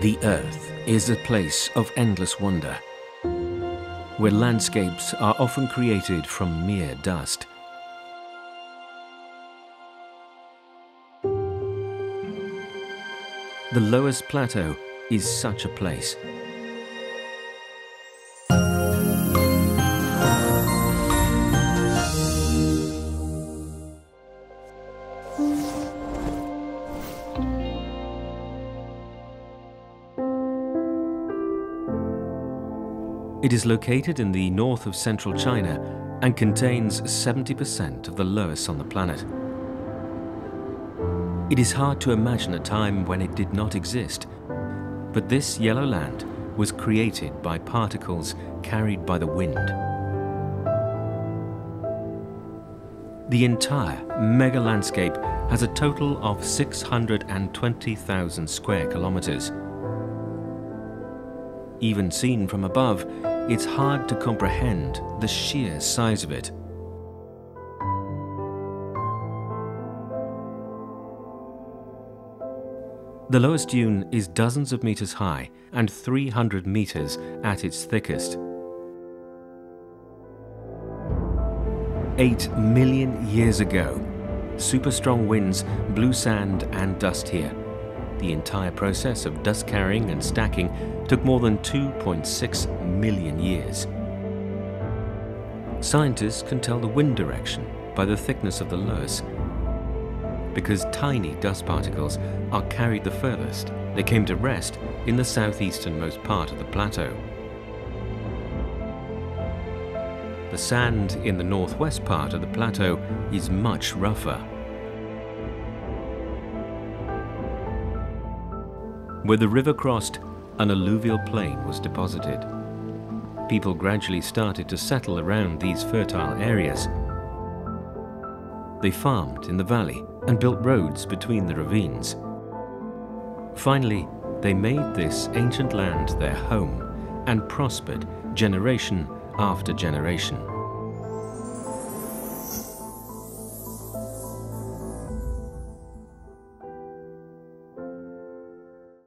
The Earth is a place of endless wonder, where landscapes are often created from mere dust. The lowest plateau is such a place. It is located in the north of central China and contains 70% of the lowest on the planet. It is hard to imagine a time when it did not exist, but this yellow land was created by particles carried by the wind. The entire mega landscape has a total of 620,000 square kilometers. Even seen from above, it's hard to comprehend the sheer size of it. The lowest dune is dozens of meters high and 300 meters at its thickest. 8 million years ago, super strong winds blew sand and dust here. The entire process of dust carrying and stacking took more than 2.6 million years. Scientists can tell the wind direction by the thickness of the lowest. Because tiny dust particles are carried the furthest, they came to rest in the southeasternmost part of the plateau. The sand in the northwest part of the plateau is much rougher. Where the river crossed, an alluvial plain was deposited. People gradually started to settle around these fertile areas. They farmed in the valley and built roads between the ravines. Finally, they made this ancient land their home and prospered generation after generation.